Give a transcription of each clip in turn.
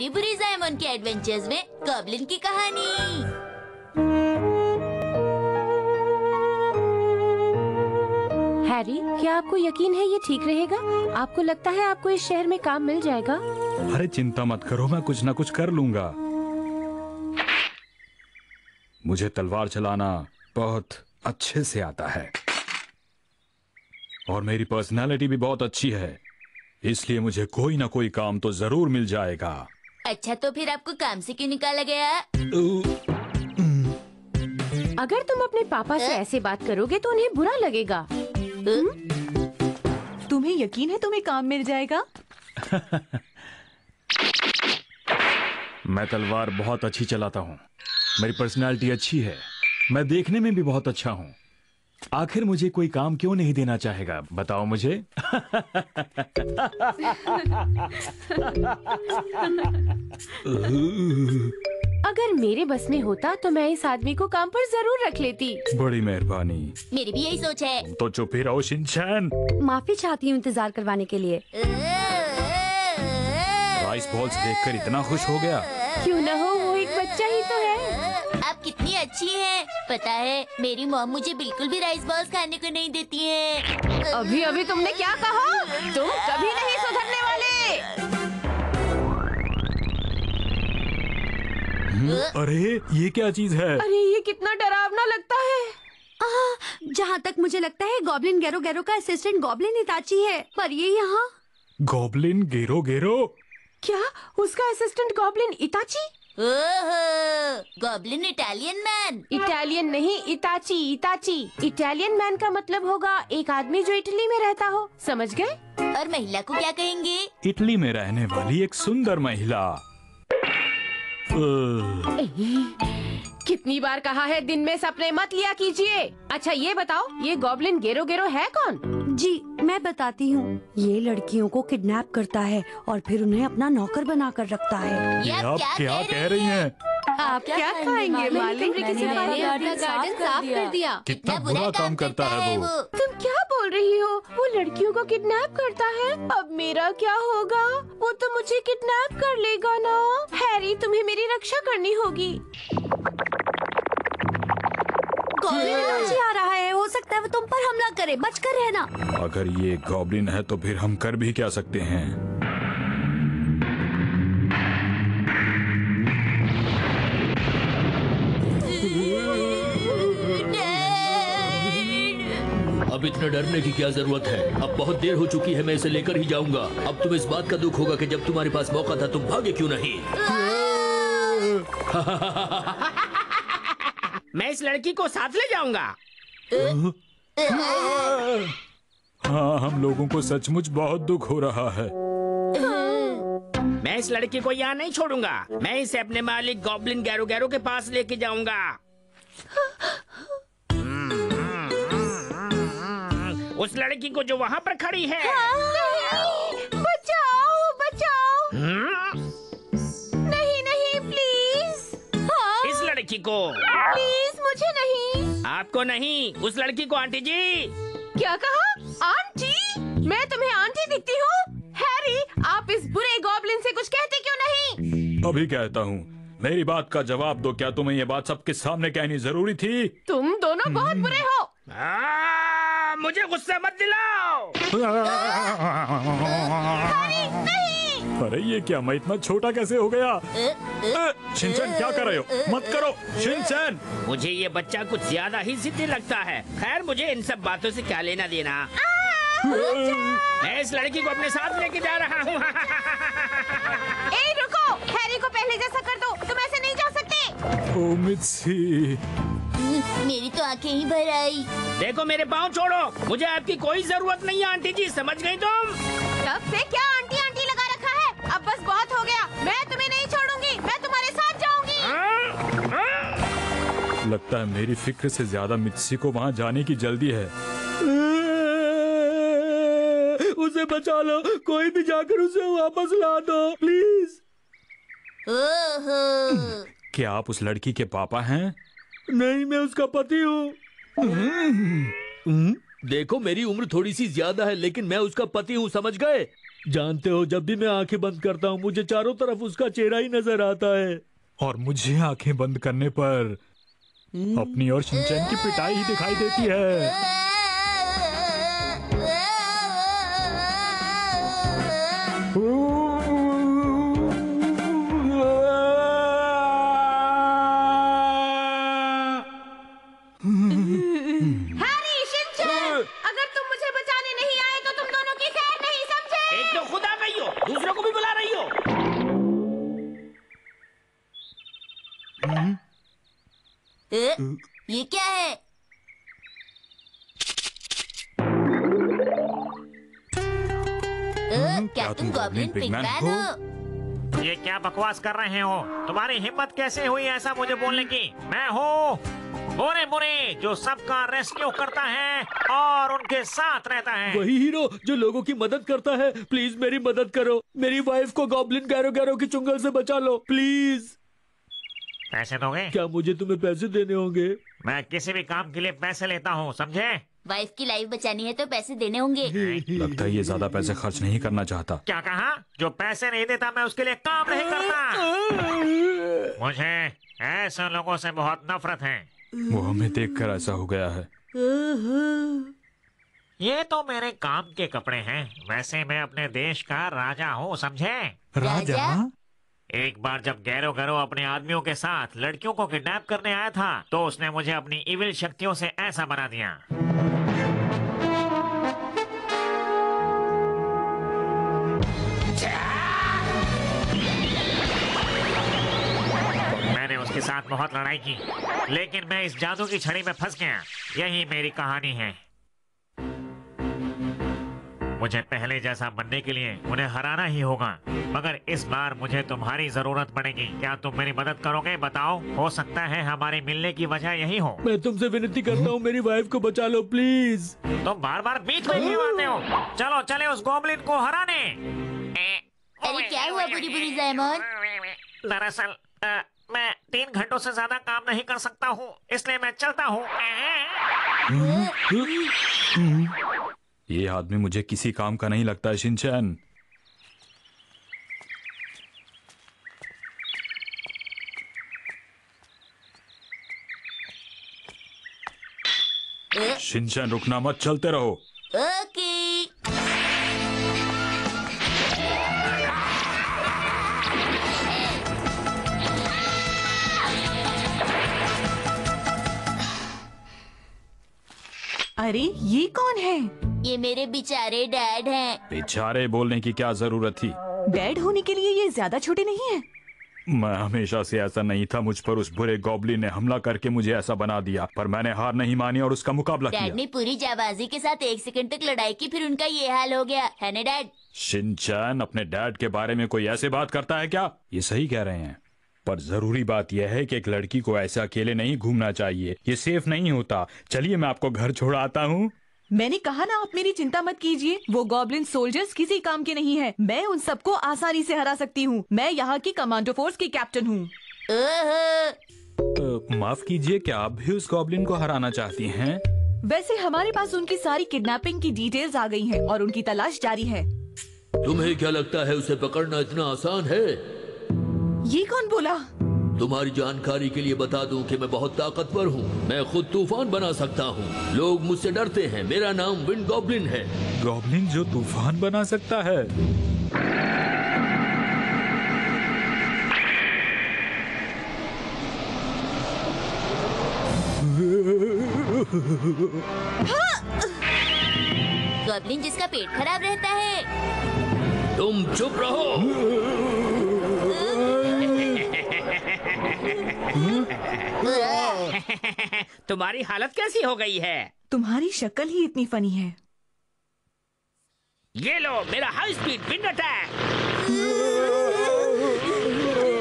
बुरी बुरी जायमन के एडवेंचर्स में गॉब्लिन की कहानी। हैरी, क्या आपको यकीन है ये ठीक रहेगा? आपको लगता है आपको इस शहर में काम मिल जाएगा? अरे चिंता मत करो, मैं कुछ ना कुछ कर लूँगा। मुझे तलवार चलाना बहुत अच्छे से आता है और मेरी पर्सनालिटी भी बहुत अच्छी है, इसलिए मुझे कोई ना कोई काम तो जरूर मिल जाएगा। अच्छा, तो फिर आपको काम से क्यों निकाला गया? अगर तुम अपने पापा से ऐसे बात करोगे तो उन्हें बुरा लगेगा। तुम्हें यकीन है तुम्हें काम मिल जाएगा? मैं तलवार बहुत अच्छी चलाता हूँ, मेरी पर्सनालिटी अच्छी है, मैं देखने में भी बहुत अच्छा हूँ। आखिर मुझे कोई काम क्यों नहीं देना चाहेगा, बताओ मुझे। अगर मेरे बस में होता तो मैं इस आदमी को काम पर जरूर रख लेती। बड़ी मेहरबानी, मेरी भी यही सोच है। तो चुप ही रहो शिनचैन। माफी चाहती हूँ इंतजार करवाने के लिए। राइसबॉल्स देखकर इतना खुश हो गया। क्यों ना हो, वो एक बच्चा ही तो है। आप कितनी अच्छी हैं। पता है, मेरी मॉम मुझे बिल्कुल भी राइसबॉल्स खाने को नहीं देती है। अभी अभी तुमने क्या कहा? तुम कभी नहीं सुधरने वाले। अरे ये क्या चीज है? अरे ये कितना डरावना लगता है। जहाँ तक मुझे लगता है गॉब्लिन गेरो गेरो का असिस्टेंट गॉब्लिन इताची है, पर ये यहाँ गॉब्लिन गेरो गेरो। क्या उसका असिस्टेंट गॉब्लिन इताची? ओहो, गॉब्लिन इटालियन मैन। इटालियन नहीं, इताची। इताची इटालियन मैन का मतलब होगा एक आदमी जो इटली में रहता हो, समझ गए? और महिला को क्या कहेंगे? इटली में रहने वाली एक सुंदर महिला। कितनी बार कहा है दिन में सपने मत लिया कीजिए। अच्छा ये बताओ, ये गॉब्लिन गेरो गेरो है कौन? जी मैं बताती हूँ, ये लड़कियों को किडनैप करता है और फिर उन्हें अपना नौकर बनाकर रखता है। आप क्या कह रही हैं? आप क्या खाएंगे मालिक? गार्डन साफ कर दिया। कितना बुरा काम करता है वो। तुम क्या बोल रही हो? वो लड़कियों को किडनैप करता है, अब मेरा क्या होगा? वो तो मुझे किडनैप कर लेगा ना। हैरी, तुम्हें मेरी रक्षा करनी होगी। गॉब्लिन आ रहा है, हो सकता है वो तुम पर हमला करे, बचकर रहना। अगर ये गॉब्लिन है तो फिर हम कर भी क्या सकते हैं? अब इतना डरने की क्या जरूरत है? अब बहुत देर हो चुकी है, मैं इसे लेकर ही जाऊंगा। अब तुम इस बात का दुख होगा कि जब तुम्हारे पास मौका था तुम भागे क्यों नहीं। मैं इस लड़की को साथ ले जाऊंगा। हाँ, हम लोगों को सचमुच बहुत दुख हो रहा है। मैं इस लड़की को यहाँ नहीं छोड़ूंगा, मैं इसे अपने मालिक गॉब्लिन गेरो गेरो के पास लेके जाऊंगा। उस लड़की को जो वहाँ पर खड़ी है। बचाओ, बचाओ। नहीं नहीं प्लीज। इस लड़की को प्लीज। मुझे नहीं। आपको नहीं, उस लड़की को। आंटी जी। क्या कहा? आंटी? मैं तुम्हें आंटी दिखती हूँ? हैरी, आप इस बुरे गॉब्लिन से कुछ कहते क्यों नहीं? अभी कहता हूँ, मेरी बात का जवाब दो। क्या तुम्हें ये बात सबके सामने कहनी जरूरी थी? तुम दोनों बहुत बुरे हो। मुझे गुस्सा मत दिलाओ। हैरी, अरे ये क्या, मैं इतना छोटा कैसे हो गया? शिनचैन क्या कर रहे हो? मत करो शिनचैन। मुझे ये बच्चा कुछ ज्यादा ही जिद्दी लगता है। खैर, मुझे इन सब बातों से क्या लेना देना। मैं इस लड़की को अपने साथ लेके जा रहा हूँ। रुको, हैरी को पहले जैसा कर दो। तुम ऐसे नहीं जा सकते। ओ मित्सी, मेरी तो आंखें ही भर आई। देखो मेरे पाँव छोड़ो, मुझे आपकी कोई जरूरत नहीं है आंटी जी, समझ गयी तुम? तब से क्या आंटी आंटी लगा रखा है? अब बस बहुत हो गया, मैं तुम्हें नहीं छोड़ूंगी, मैं तुम्हारे साथ जाऊंगी। लगता है मेरी फिक्र से ज्यादा मित्सी को वहाँ जाने की जल्दी है। उसे बचा लो, कोई भी जाकर उसे वापस ला दो प्लीज। क्या आप उस लड़की के पापा हैं? नहीं, मैं उसका पति हूँ। देखो मेरी उम्र थोड़ी सी ज्यादा है, लेकिन मैं उसका पति हूँ, समझ गए? जानते हो, जब भी मैं आंखें बंद करता हूँ मुझे चारों तरफ उसका चेहरा ही नजर आता है। और मुझे आंखें बंद करने पर अपनी और शिनचैन की पिटाई ही दिखाई देती है। ये क्या है? क्या तुम गॉब्लिन पिगमैन हो? ये क्या बकवास कर रहे हो? तुम्हारी हिम्मत कैसे हुई ऐसा मुझे बोलने की? मैं हूँ बुरे बुरे जो सबका रेस्क्यू करता है और उनके साथ रहता है। वही हीरो जो लोगों की मदद करता है। प्लीज मेरी मदद करो, मेरी वाइफ को गॉब्लिन गेरो गेरो की चुंगल से बचा लो प्लीज। पैसे दोगे? क्या मुझे तुम्हें पैसे देने होंगे? मैं किसी भी काम के लिए पैसे लेता हूँ, समझे? वाइफ की लाइफ बचानी है तो पैसे देने होंगे। लगता है ये ज्यादा पैसे खर्च नहीं करना चाहता। क्या कहा? जो पैसे नहीं देता मैं उसके लिए काम नहीं करता। मुझे ऐसे लोगों से बहुत नफरत है। वो हमें देखकर ऐसा हो गया है। ये तो मेरे काम के कपड़े हैं। वैसे मैं अपने देश का राजा हूँ, समझे? राजा? एक बार जब गेरो गेरो अपने आदमियों के साथ लड़कियों को किडनैप करने आया था तो उसने मुझे अपनी इविल शक्तियों से ऐसा बना दिया। मैंने उसके साथ बहुत लड़ाई की लेकिन मैं इस जादू की छड़ी में फंस गया। यही मेरी कहानी है। मुझे पहले जैसा बनने के लिए उन्हें हराना ही होगा, मगर इस बार मुझे तुम्हारी जरूरत पड़ेगी। क्या तुम मेरी मदद करोगे? बताओ, हो सकता है हमारे मिलने की वजह यही हो। मैं तुमसे विनती करता हूँ, मेरी वाइफ को बचा लो प्लीज। तुम बार बार बीच में क्यों आते हो? चलो चले उस गॉब्लिन को हराने। अरे क्या हुआ बुरी बुरी जायमन? दरअसल मैं 3 घंटों से ज्यादा काम नहीं कर सकता हूँ, इसलिए मैं चलता हूँ। ये आदमी मुझे किसी काम का नहीं लगता है शिनचैन। शिनचैन रुकना मत, चलते रहो। ओके। अरे ये कौन है? ये मेरे बेचारे डैड हैं। बेचारे बोलने की क्या जरूरत थी? डैड होने के लिए ये ज्यादा छोटे नहीं है। मैं हमेशा से ऐसा नहीं था। मुझ पर उस बुरे गॉब्लिन ने हमला करके मुझे ऐसा बना दिया, पर मैंने हार नहीं मानी और उसका मुकाबला किया। डैड ने पूरी जाबाजी के साथ 1 सेकंड तक लड़ाई की, फिर उनका ये हाल हो गया है ना डैड? शिनचैन अपने डैड के बारे में कोई ऐसे बात करता है क्या? ये सही कह रहे हैं, पर जरूरी बात यह है कि एक लड़की को ऐसे अकेले नहीं घूमना चाहिए। ये सेफ नहीं होता। चलिए मैं आपको घर छोड़ आता हूँ। मैंने कहा ना आप मेरी चिंता मत कीजिए। वो गॉब्लिन सोल्जर्स किसी काम के नहीं है। मैं उन सबको आसानी से हरा सकती हूँ। मैं यहाँ की कमांडो फोर्स की कैप्टन हूँ। माफ कीजिए, क्या आप भी उस गॉब्लिन को हराना चाहती हैं? वैसे हमारे पास उनकी सारी किडनैपिंग की डिटेल्स आ गई हैं और उनकी तलाश जारी है। तुम्हें क्या लगता है उसे पकड़ना इतना आसान है? ये कौन बोला? तुम्हारी जानकारी के लिए बता दूं कि मैं बहुत ताकतवर हूँ। मैं खुद तूफान बना सकता हूँ। लोग मुझसे डरते हैं। मेरा नाम विन गॉबलिन है। गॉब्लिन जो तूफान बना सकता है? गॉब्लिन जिसका पेट खराब रहता है। तुम चुप रहो। तुम्हारी हालत कैसी हो गई है? तुम्हारी शक्ल ही इतनी फनी है। ये लो मेरा हाई स्पीड विंड अटैक।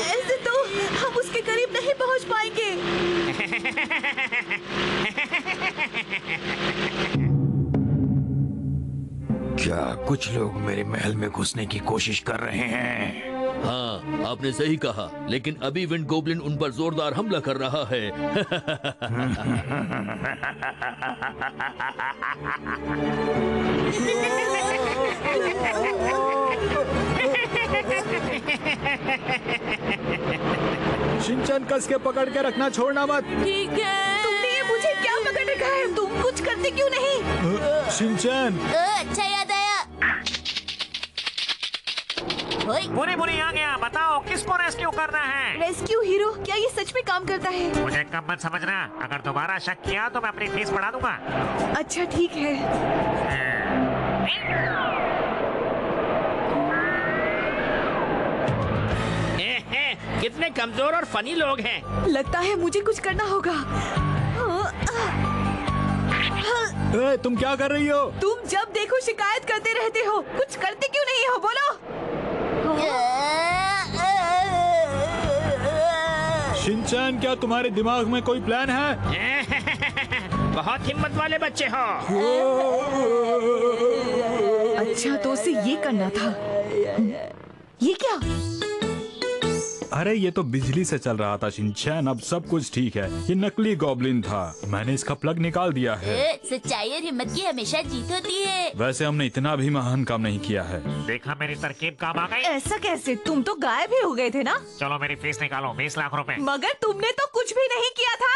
ऐसे तो हम उसके करीब नहीं पहुंच पाएंगे। क्या कुछ लोग मेरे महल में घुसने की कोशिश कर रहे हैं? हाँ आपने सही कहा, लेकिन अभी विंड गॉब्लिन उन पर जोरदार हमला कर रहा है। शिनचैन, कस के पकड़ के रखना, छोड़ना मत। ठीक है। तुमने मुझे क्या पकड़ रखा है? तुम कुछ करते क्यों नहीं? शिनचैन। अच्छा याद आया। बुरी बुरी आ गया, बताओ किसको रेस्क्यू करना है? रेस्क्यू हीरो, क्या ये सच में काम करता है? मुझे कम मत समझना, अगर दोबारा शक किया तो मैं अपनी फीस बढ़ा दूंगा। अच्छा ठीक है। कितने कमजोर और फनी लोग हैं। लगता है मुझे कुछ करना होगा। तुम क्या कर रही हो? तुम जब देखो शिकायत करते रहते हो, कुछ करते क्यों नहीं हो? बोलो। शिनचैन, क्या तुम्हारे दिमाग में कोई प्लान है? बहुत हिम्मत वाले बच्चे हो। अच्छा तो उसे ये करना था। ये क्या? अरे ये तो बिजली से चल रहा था शिनचैन, अब सब कुछ ठीक है। ये नकली गॉब्लिन था, मैंने इसका प्लग निकाल दिया है। सच्चाई और हिम्मत की हमेशा जीत होती है। वैसे हमने इतना भी महान काम नहीं किया है। देखा मेरी तरकीब काम आ गई। ऐसा कैसे? तुम तो गायब ही हो गए थे ना। चलो मेरी फीस निकालो, 20 लाख रुपए। मगर तुमने तो कुछ भी नहीं किया था।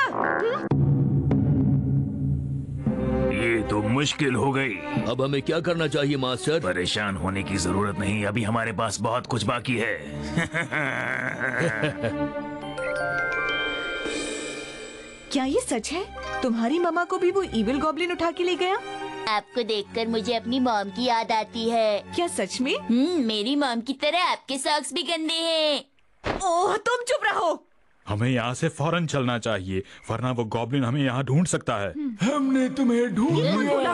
ये तो मुश्किल हो गई। अब हमें क्या करना चाहिए मास्टर? परेशान होने की जरूरत नहीं, अभी हमारे पास बहुत कुछ बाकी है। क्या ये सच है? तुम्हारी मामा को भी वो इविल गॉब्लिन उठा के ले गया? आपको देखकर मुझे अपनी मॉम की याद आती है। क्या सच में? मेरी मॉम की तरह आपके सॉक्स भी गंदे हैं। ओह तुम चुप रहो। हमें यहाँ से फौरन चलना चाहिए, वरना वो गॉब्लिन हमें यहाँ ढूंढ सकता है। हमने तुम्हें ढूंढ लिया।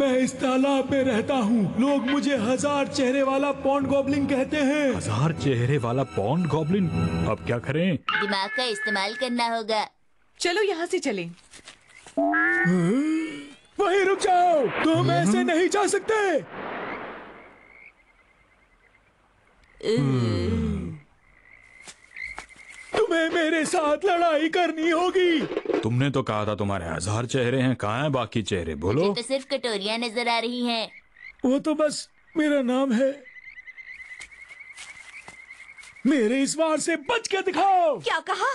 मैं इस तालाब में रहता हूँ, लोग मुझे हजार चेहरे वाला पॉन्ड गॉब्लिन कहते हैं। हजार चेहरे वाला पॉन्ड गॉब्लिन, अब क्या करें? दिमाग का इस्तेमाल करना होगा। चलो यहाँ से चलें। वहीं रुक जाओ, तुम ऐसे नहीं जा सकते। तुम्हें मेरे साथ लड़ाई करनी होगी। तुमने तो कहा था तुम्हारे हजार चेहरे हैं, कहाँ हैं बाकी चेहरे? बोलो। मुझे तो सिर्फ कटोरियाँ नजर आ रही हैं। वो तो बस मेरा नाम है। मेरे इस वार से बच के दिखाओ। क्या कहा?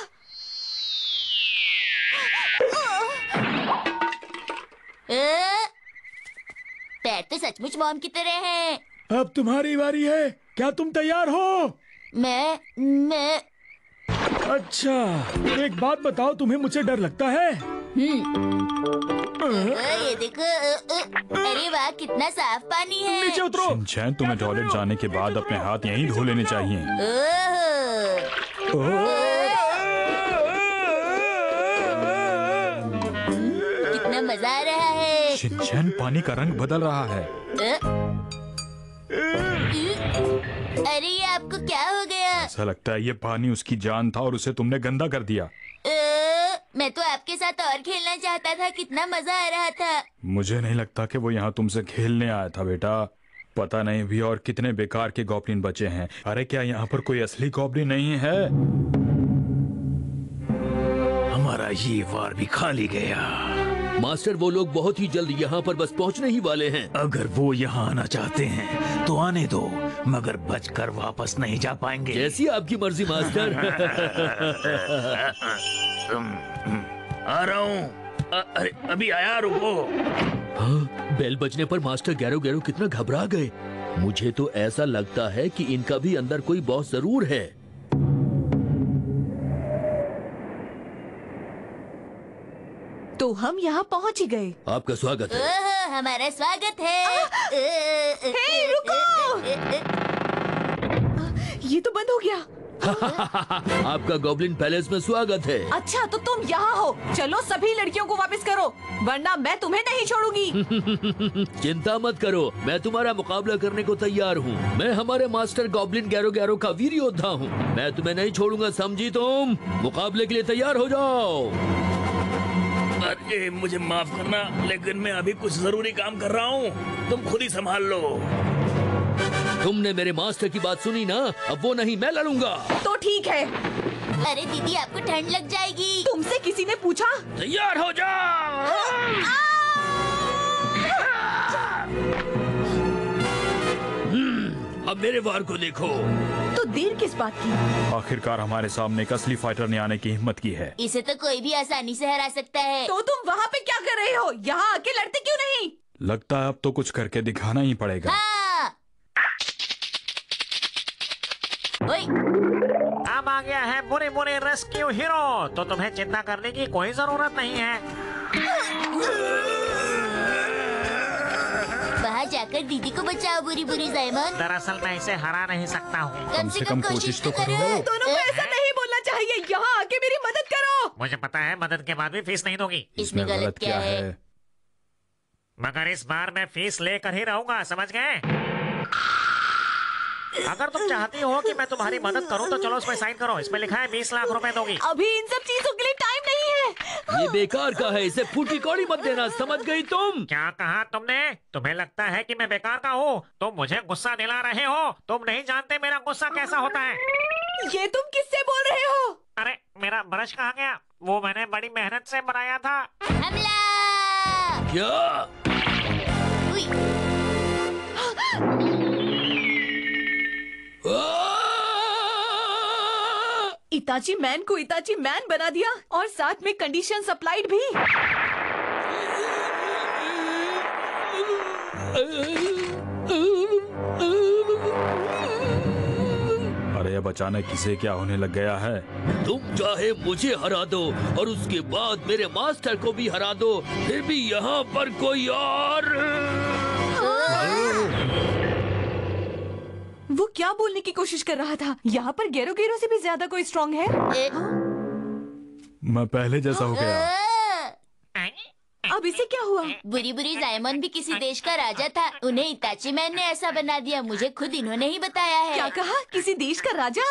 पैर तो सचमुच मॉम की तरह है। अब तुम्हारी बारी है, क्या तुम तैयार हो? मैं अच्छा एक बात बताओ, तुम्हें मुझसे डर लगता है? ये देखो। अरे वाह कितना साफ पानी है। नीचे उतरो। शिनचैन, तुम्हें टॉयलेट जाने के बाद अपने हाथ यहीं धो लेने चाहिए। कितना मजा आ रहा है। शिनचैन, पानी का रंग बदल रहा है। अरे ये आपको क्या हो गया? ऐसा लगता है ये पानी उसकी जान था और उसे तुमने गंदा कर दिया। मैं तो आपके साथ और खेलना चाहता था, कितना मजा आ रहा था। मुझे नहीं लगता कि वो यहाँ तुमसे खेलने आया था बेटा। पता नहीं भी और कितने बेकार के गॉब्लिन बचे हैं। अरे क्या यहाँ पर कोई असली गॉब्लिन नहीं है? हमारा ये वार भी खाली गया। मास्टर, वो लोग बहुत ही जल्द यहाँ पर बस पहुँचने ही वाले हैं। अगर वो यहाँ आना चाहते हैं तो आने दो, मगर बचकर वापस नहीं जा पाएंगे। जैसी आपकी मर्जी मास्टर। आ रहा हूँ। अरे अभी आया, रुको। हाँ, बेल बजने पर मास्टर गेरो गेरो कितना घबरा गए। मुझे तो ऐसा लगता है कि इनका भी अंदर कोई बॉस जरूर है। तो हम यहाँ पहुँच ही गए। आपका स्वागत है। ओह, हमारा स्वागत है। हे, रुको। ये तो बंद हो गया। आपका गॉब्लिन पैलेस में स्वागत है। अच्छा तो तुम यहाँ हो। चलो सभी लड़कियों को वापस करो, वरना मैं तुम्हें नहीं छोड़ूंगी। चिंता मत करो, मैं तुम्हारा मुकाबला करने को तैयार हूँ। मैं हमारे मास्टर गॉब्लिन गेरो गेरो का वीर योद्धा हूँ। मैं तुम्हें नहीं छोड़ूंगा, समझी? तुम मुकाबले के लिए तैयार हो जाओ। अरे मुझे माफ करना, लेकिन मैं अभी कुछ जरूरी काम कर रहा हूँ, तुम खुद ही संभाल लो। तुमने मेरे मास्टर की बात सुनी ना, अब वो नहीं, मैं लड़ूंगा। तो ठीक है। अरे दीदी आपको ठंड लग जाएगी। तुमसे किसी ने पूछा? तैयार हो जाओ। अब मेरे वार को देखो। तो देर किस बात की? आखिरकार हमारे सामने एक असली फाइटर ने आने की हिम्मत की है। इसे तो कोई भी आसानी से हरा सकता है। तो तुम वहाँ पे क्या कर रहे हो? यहाँ आके लड़ते क्यों नहीं? लगता है अब तो कुछ करके दिखाना ही पड़ेगा। हाँ। अब आ गया है बुरे बुरे रेस्क्यू हीरो, तो तुम्हें चिंता करने की कोई जरूरत नहीं है। बाहर जाकर दीदी को बचाओ बुरी बुरी जायमन। दरअसल मैं इसे हरा नहीं सकता हूँ। कम से कम कोशिश तो करो। दोनों को ऐसा नहीं बोलना चाहिए। यहाँ आके मेरी मदद करो। मुझे पता है मदद के बाद भी फीस नहीं दोगी। इसमें गलत क्या है? मगर इस बार मैं फीस लेकर ही रहूँगा, समझ गए? अगर तुम चाहती हो कि मैं तुम्हारी मदद करूँ तो चलो इसमें साइन करो। इसमें लिखा है 20 लाख रुपए दोगी। अभी इन सब चीजों के लिए टाइम नहीं है। ये बेकार का है, इसे फूटी कौड़ी मत देना, समझ गई तुम? क्या कहा तुमने? तुम्हें लगता है कि मैं बेकार का हूँ? तुम मुझे गुस्सा दिला रहे हो। तुम नहीं जानते मेरा गुस्सा कैसा होता है। ये तुम किससे बोल रहे हो? अरे मेरा ब्रश कहाँ गया? वो मैंने बड़ी मेहनत से बनाया था। हमला! क्या? इताची मैन को इताची मैन बना दिया और साथ में कंडीशन अप्लाइड भी। अरे अब अचानक किसे क्या होने लग गया है? तुम चाहे मुझे हरा दो और उसके बाद मेरे मास्टर को भी हरा दो, फिर भी यहाँ पर कोई और। वो क्या बोलने की कोशिश कर रहा था? यहाँ पर गेरो गेरो से भी ज्यादा कोई स्ट्रांग है। मैं पहले जैसा हो गया। अब इसे क्या हुआ? बुरी बुरी जायमन भी किसी देश का राजा था, उन्हें इताची मैन ने ऐसा बना दिया। मुझे खुद इन्होंने ही बताया है। क्या कहा? किसी देश का राजा?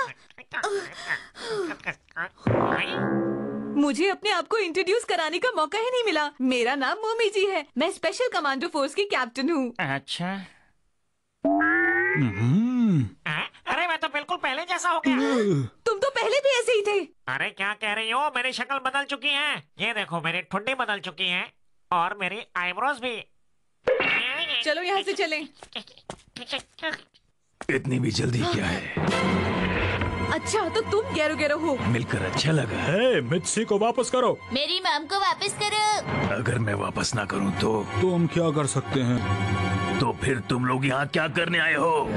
मुझे अपने आप को इंट्रोड्यूस कराने का मौका ही नहीं मिला। मेरा नाम मोमी जी है। मैं स्पेशल कमांडो फोर्स की कैप्टन हूँ। अच्छा। अरे मैं तो बिल्कुल पहले जैसा हो गया। तुम तो पहले भी ऐसे ही थे। अरे क्या कह रही हो, मेरी शक्ल बदल चुकी है। ये देखो मेरी ठुड्डी बदल चुकी है और मेरी आईब्रोज भी। चलो यहाँ से चलें। इतनी भी जल्दी क्या है? अच्छा तो तुम गेरो गेरो हो। मिलकर अच्छा लगा है। मिर्ची को वापस करो। मेरी माम को वापस करो। अगर मैं वापस ना करूँ तो हम क्या कर सकते हैं? तो फिर तुम लोग यहाँ क्या करने आए हो?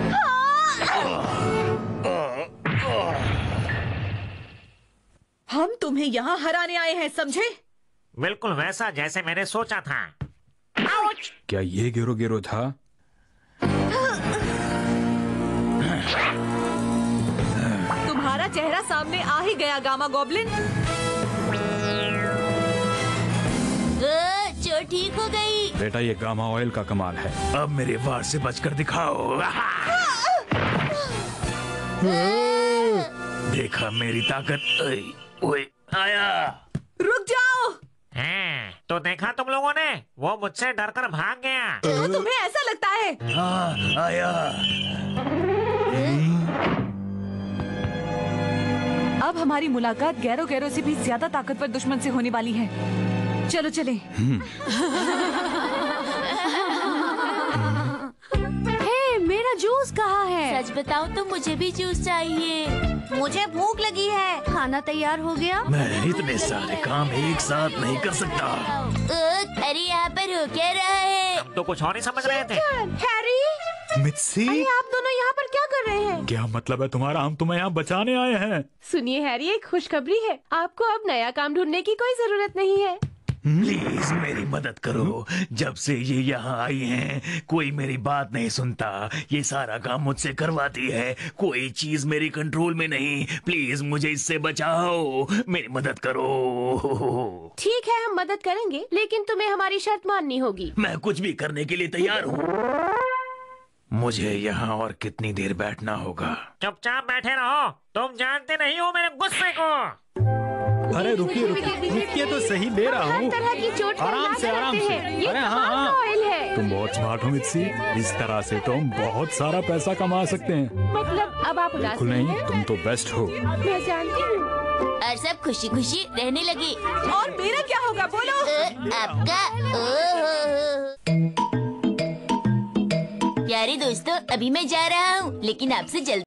हम तुम्हें यहाँ हराने आए हैं, समझे? बिल्कुल वैसा जैसे मैंने सोचा था। क्या ये गेरो गेरो था? तुम्हारा चेहरा सामने आ ही गया गामा गॉब्लिन। जो ठीक हो गई। बेटा ये गामा ऑयल का कमाल है। अब मेरे वार से बचकर दिखाओ। देखा मेरी ताकत? ओए आया। रुक जाओ। हैं, तो देखा तुम लोगों ने, वो मुझसे डरकर भाग गया। तो तुम्हें ऐसा लगता है? हाँ आया। अब हमारी मुलाकात गेरो गेरो से भी ज्यादा ताकतवर दुश्मन से होने वाली है। चलो चले। हे, मेरा जूस कहाँ है? सच बताओ तो मुझे भी जूस चाहिए। मुझे भूख लगी है। खाना तैयार हो गया। मैं इतने सारे काम एक साथ नहीं कर सकता। अरे यहाँ पर हो क्या रहा है? हम तो कुछ और ही समझ रहे थे। हैरी, मिर्ची, अरे आप दोनों यहाँ पर क्या कर रहे हैं? क्या मतलब है तुम्हारा? हम तुम्हें यहाँ बचाने आए हैं। सुनिए हैरी, एक खुशखबरी है आपको। अब नया काम ढूंढने की कोई जरूरत नहीं है। प्लीज मेरी मदद करो। जब से ये यहाँ आई हैं, कोई मेरी बात नहीं सुनता। ये सारा काम मुझसे करवाती है। कोई चीज मेरी कंट्रोल में नहीं। प्लीज मुझे इससे बचाओ। मेरी मदद करो। ठीक है हम मदद करेंगे, लेकिन तुम्हें हमारी शर्त माननी होगी। मैं कुछ भी करने के लिए तैयार हूँ। मुझे यहाँ और कितनी देर बैठना होगा? चुपचाप बैठे रहो। तुम जानते नहीं हो मेरे गुस्से को। अरे रुकिए रुकिए तो सही, दे रहा हूँ। आराम से आराम से। अरे हाँ, तुम बहुत स्मार्ट हो मिर्ची। इस तरह से तुम बहुत सारा पैसा कमा सकते हैं। मतलब अब आप उदास नहीं? तुम तो बेस्ट हो। मैं जानती हूँ। और सब खुशी खुशी रहने लगे। और मेरा क्या होगा बोलो? आपका प्यारे दोस्तों, अभी मैं जा रहा हूँ, लेकिन आपसे जल्दी